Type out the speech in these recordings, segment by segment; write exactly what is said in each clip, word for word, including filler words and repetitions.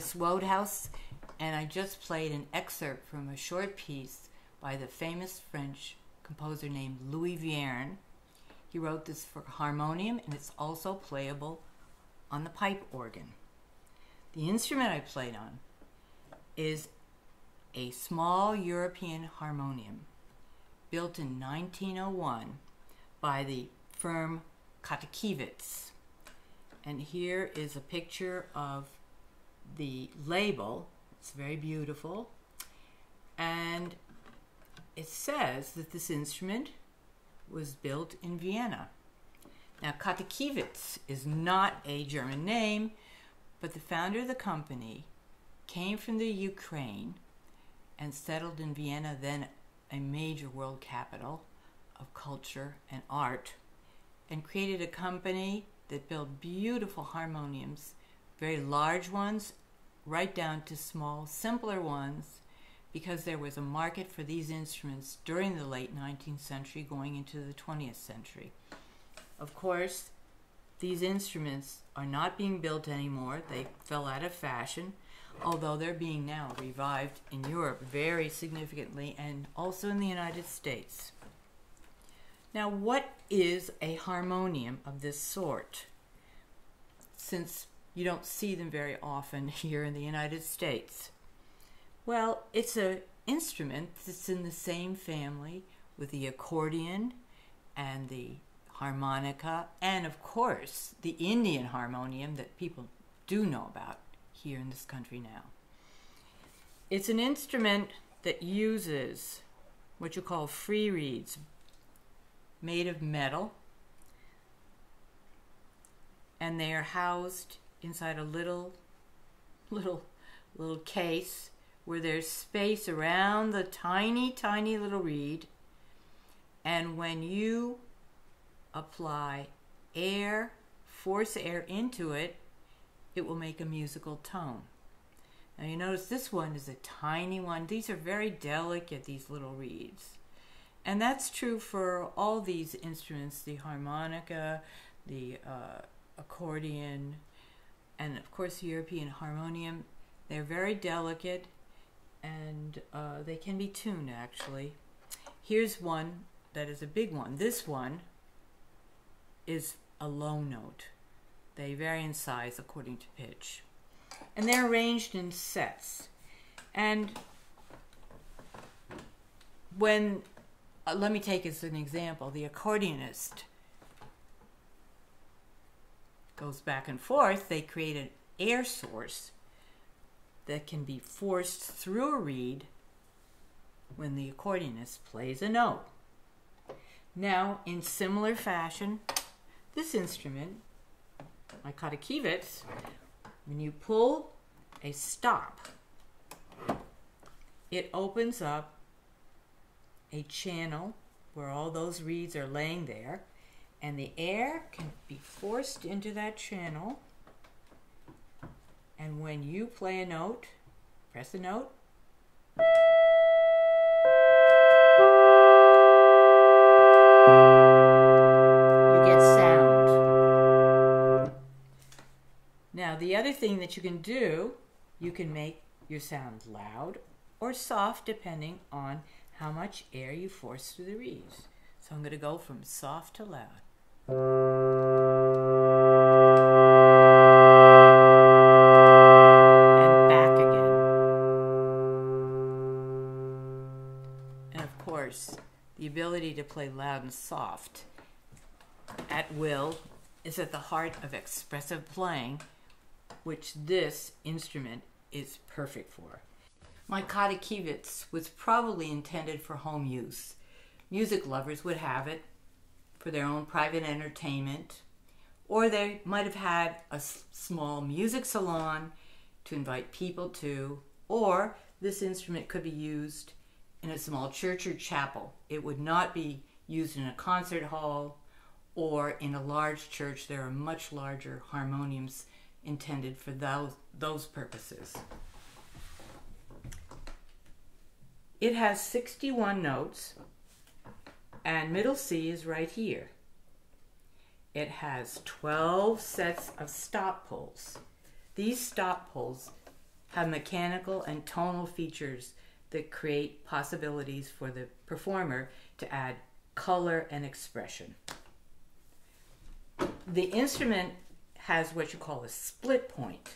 artist Wodehouse, and I just played an excerpt from a short piece by the famous French composer named Louis Vierne. He wrote this for harmonium, and it's also playable on the pipe organ. The instrument I played on is a small European harmonium built in nineteen oh one by the firm Kotykiewicz. And here is a picture of the label. It's very beautiful. And it says that this instrument was built in Vienna. Now, Kotykiewicz is not a German name, but the founder of the company came from the Ukraine and settled in Vienna, then a major world capital of culture and art, and created a company that built beautiful harmoniums, very large ones, right down to small, simpler ones, because there was a market for these instruments during the late nineteenth century going into the twentieth century. Of course, these instruments are not being built anymore. They fell out of fashion, although they're being now revived in Europe very significantly and also in the United States. Now, what is a harmonium of this sort? Since you don't see them very often here in the United States. Well, it's an instrument that's in the same family with the accordion and the harmonica, and of course the Indian harmonium that people do know about here in this country now. It's an instrument that uses what you call free reeds made of metal, and they are housed inside a little little little case where there's space around the tiny tiny little reed, and when you apply air, force air into it, it will make a musical tone. Now you notice this one is a tiny one. These are very delicate, these little reeds. And that's true for all these instruments, the harmonica, the uh, accordion, and of course the European harmonium. They're very delicate, and uh, they can be tuned actually. Here's one that is a big one. This one is a low note. They vary in size according to pitch. And they're arranged in sets. And when, uh, let me take as an example, the accordionist goes back and forth, they create an air source that can be forced through a reed when the accordionist plays a note. Now, in similar fashion, this instrument, my Kotykiewicz, when you pull a stop, it opens up a channel where all those reeds are laying there, and the air can be forced into that channel, and when you play a note, press a note, the other thing that you can do, you can make your sound loud or soft depending on how much air you force through the reeds. So I'm going to go from soft to loud. And back again. And of course, the ability to play loud and soft at will is at the heart of expressive playing, which this instrument is perfect for. My Kotykiewicz was probably intended for home use. Music lovers would have it for their own private entertainment, or they might have had a small music salon to invite people to, or this instrument could be used in a small church or chapel. It would not be used in a concert hall or in a large church. There are much larger harmoniums intended for those, those purposes. It has sixty-one notes, and middle C is right here. It has twelve sets of stop pulls. These stop pulls have mechanical and tonal features that create possibilities for the performer to add color and expression. The instrument has what you call a split point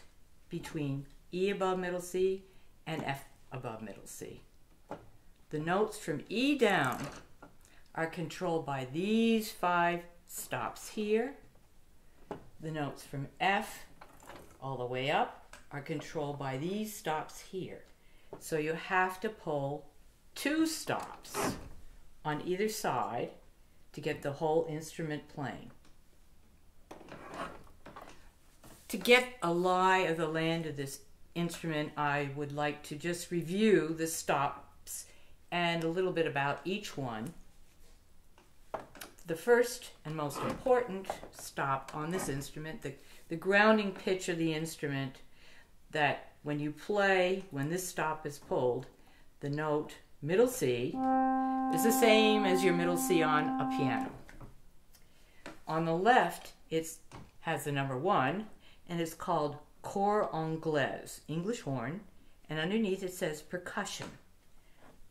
between E above middle C and F above middle C. The notes from E down are controlled by these five stops here. The notes from F all the way up are controlled by these stops here. So you have to pull two stops on either side to get the whole instrument playing. To get a lie of the land of this instrument, I would like to just review the stops and a little bit about each one. The first and most important stop on this instrument, the, the grounding pitch of the instrument, that when you play, when this stop is pulled, the note middle C is the same as your middle C on a piano. On the left, it has the number one, and it's called Cor Anglais, English horn, and underneath it says percussion.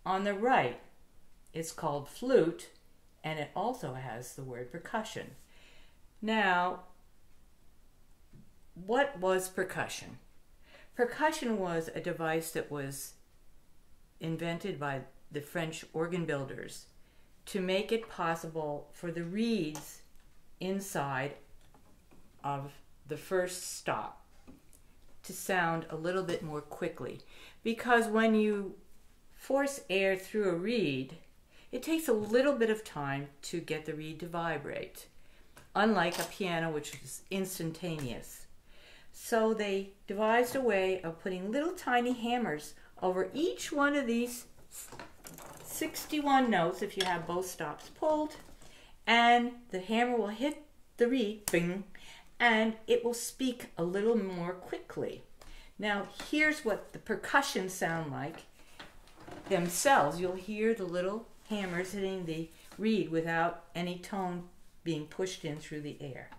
On the right, it's called flute, and it also has the word percussion. Now, what was percussion? Percussion was a device that was invented by the French organ builders to make it possible for the reeds inside of the first stop to sound a little bit more quickly. Because when you force air through a reed, it takes a little bit of time to get the reed to vibrate, unlike a piano, which is instantaneous. So they devised a way of putting little tiny hammers over each one of these sixty-one notes, if you have both stops pulled, and the hammer will hit the reed, bing, and it will speak a little more quickly. Now, here's what the percussion sound like themselves. You'll hear the little hammers hitting the reed without any tone being pushed in through the air.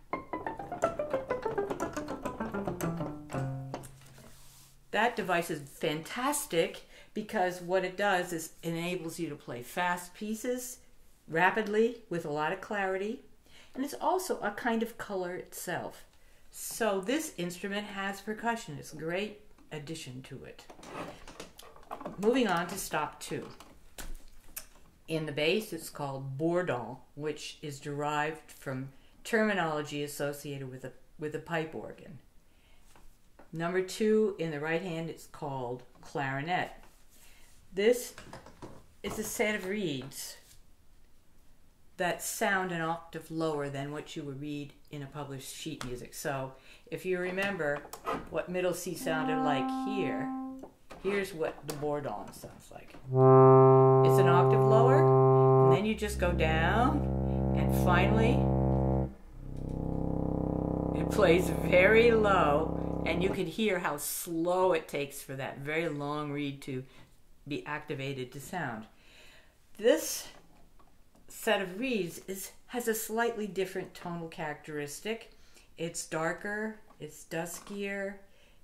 That device is fantastic because what it does is enables you to play fast pieces rapidly with a lot of clarity, and it's also a kind of color itself. So this instrument has percussion. It's a great addition to it. Moving on to stop two. In the bass, it's called bourdon, which is derived from terminology associated with a, with a pipe organ. Number two in the right hand is called clarinet. This is a set of reeds that sound an octave lower than what you would read in a published sheet music. So if you remember what middle C sounded like here, here's what the bourdon sounds like. It's an octave lower, and then you just go down, and finally it plays very low, and you can hear how slow it takes for that very long reed to be activated to sound. This set of reeds is, has a slightly different tonal characteristic. It's darker, it's duskier,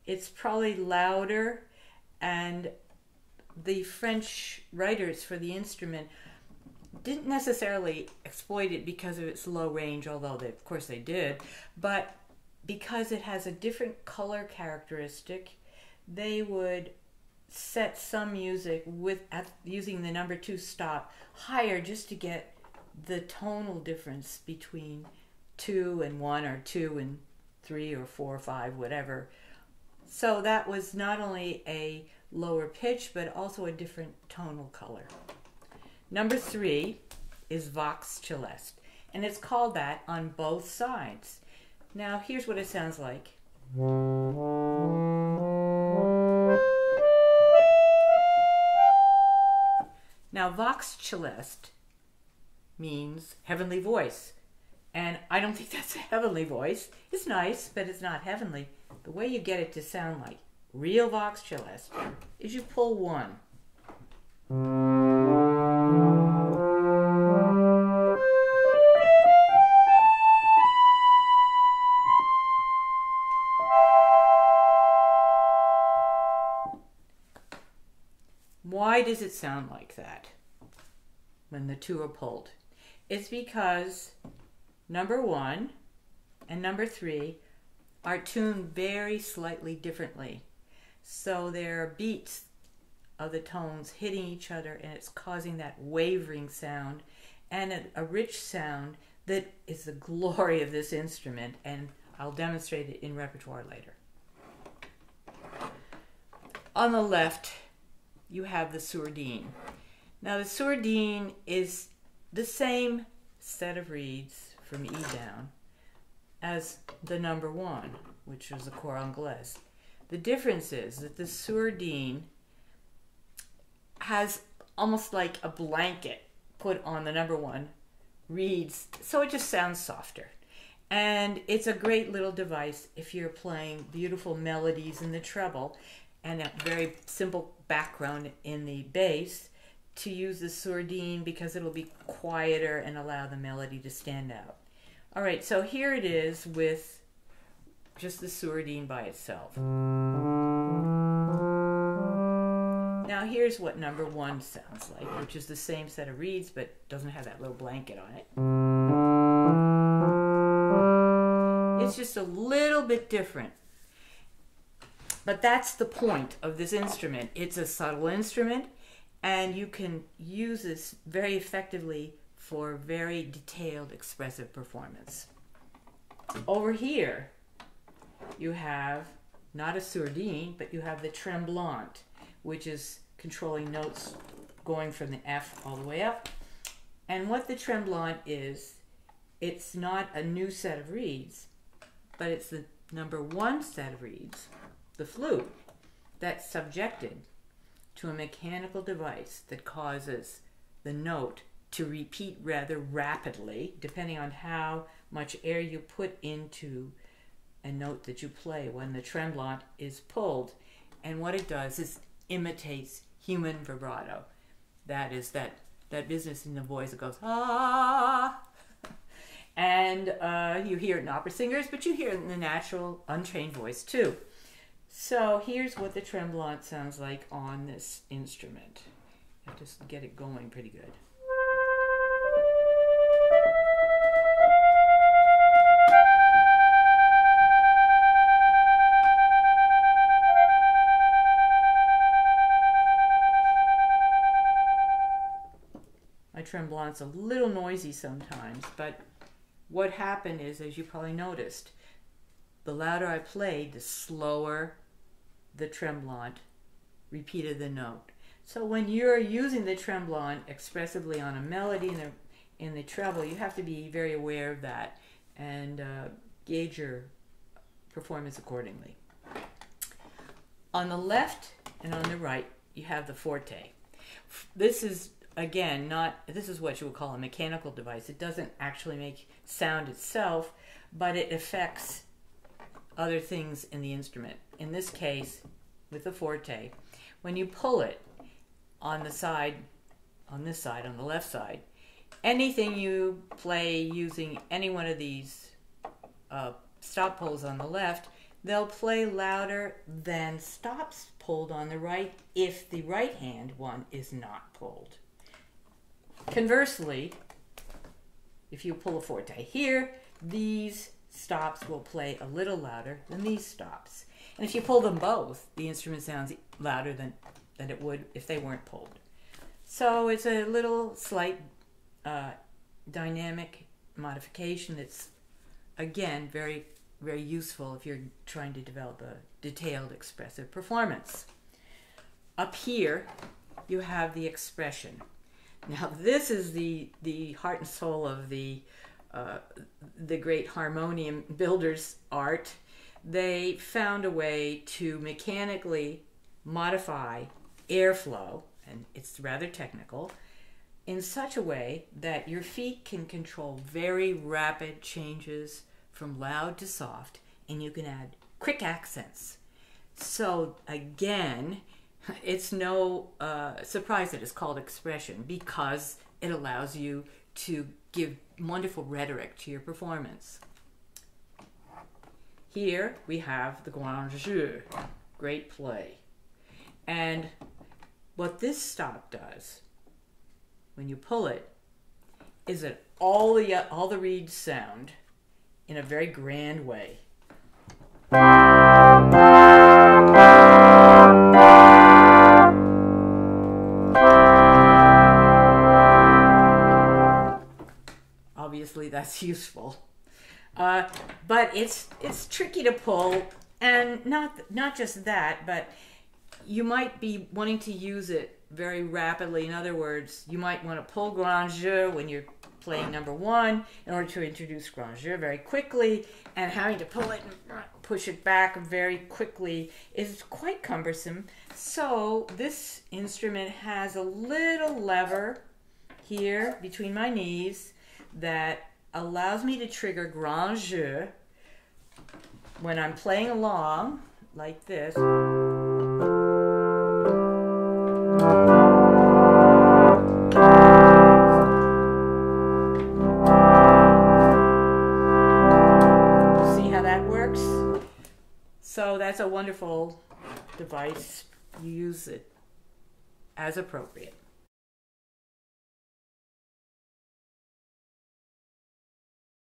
it's probably louder, and the French writers for the instrument didn't necessarily exploit it because of its low range, although they, of course they did, but because it has a different color characteristic, they would set some music with at, using the number two stop higher just to get the tonal difference between two and one, or two and three, or four or five, whatever. So that was not only a lower pitch, but also a different tonal color. Number three is Vox Celeste, and it's called that on both sides. Now, here's what it sounds like. Now, Vox Celeste means heavenly voice, and I don't think that's a heavenly voice. It's nice, but it's not heavenly. The way you get it to sound like real Vox Celeste is you pull one. Why does it sound like that when the two are pulled? It's because number one and number three are tuned very slightly differently. So there are beats of the tones hitting each other, and it's causing that wavering sound and a, a rich sound that is the glory of this instrument, and I'll demonstrate it in repertoire later. On the left, you have the sourdine. Now the sourdine is the same set of reeds from E down as the number one, which is the Cor Anglais. The difference is that the sourdine has almost like a blanket put on the number one reeds, so it just sounds softer. And it's a great little device if you're playing beautiful melodies in the treble and a very simple background in the bass, to use the sourdine, because it'll be quieter and allow the melody to stand out. All right, so here it is with just the sourdine by itself. Now here's what number one sounds like, which is the same set of reeds, but doesn't have that little blanket on it. It's just a little bit different. But that's the point of this instrument. It's a subtle instrument, and you can use this very effectively for very detailed expressive performance. Over here, you have not a sourdine, but you have the tremblant, which is controlling notes going from the F all the way up. And what the tremblant is, it's not a new set of reeds, but it's the number one set of reeds, the flute, that's subjected to a mechanical device that causes the note to repeat rather rapidly, depending on how much air you put into a note that you play when the tremblant is pulled. And what it does is imitates human vibrato. That is that, that business in the voice that goes, ah. And uh, you hear it in opera singers, but you hear it in the natural, untrained voice too. So here's what the tremblant sounds like on this instrument. I'll just get it going pretty good. My tremblant's a little noisy sometimes, but what happened is, as you probably noticed, the louder I played, the slower the tremblant repeated the note. So when you're using the tremblant expressively on a melody in the, in the treble, you have to be very aware of that and uh, gauge your performance accordingly. On the left and on the right, you have the forte. This is, again, not, this is what you would call a mechanical device. It doesn't actually make sound itself, but it affects other things in the instrument. In this case, with the forte, when you pull it on the side, on this side, on the left side, anything you play using any one of these uh, stop pulls on the left, they'll play louder than stops pulled on the right if the right hand one is not pulled. Conversely, if you pull a forte here, these stops will play a little louder than these stops. And if you pull them both, the instrument sounds louder than, than it would if they weren't pulled. So it's a little slight uh, dynamic modification that's, again, very, very useful if you're trying to develop a detailed expressive performance. Up here, you have the expression. Now this is the, the heart and soul of the Uh, the great harmonium builders' art. They found a way to mechanically modify airflow, and it's rather technical, in such a way that your feet can control very rapid changes from loud to soft, and you can add quick accents. So again, it's no uh, surprise that it's called expression, because it allows you to give wonderful rhetoric to your performance. Here we have the grand jeu, great play. And What this stop does, when you pull it, is that all the, all the reeds sound in a very grand way. Obviously that's useful. Uh, but it's, it's tricky to pull, and not, not just that, but you might be wanting to use it very rapidly. In other words, you might want to pull grand jeu when you're playing number one in order to introduce grand jeu very quickly, and having to pull it and push it back very quickly is quite cumbersome. So this instrument has a little lever here between my knees that allows me to trigger grand jeu when I'm playing along like this. See how that works? So that's a wonderful device. You use it as appropriate.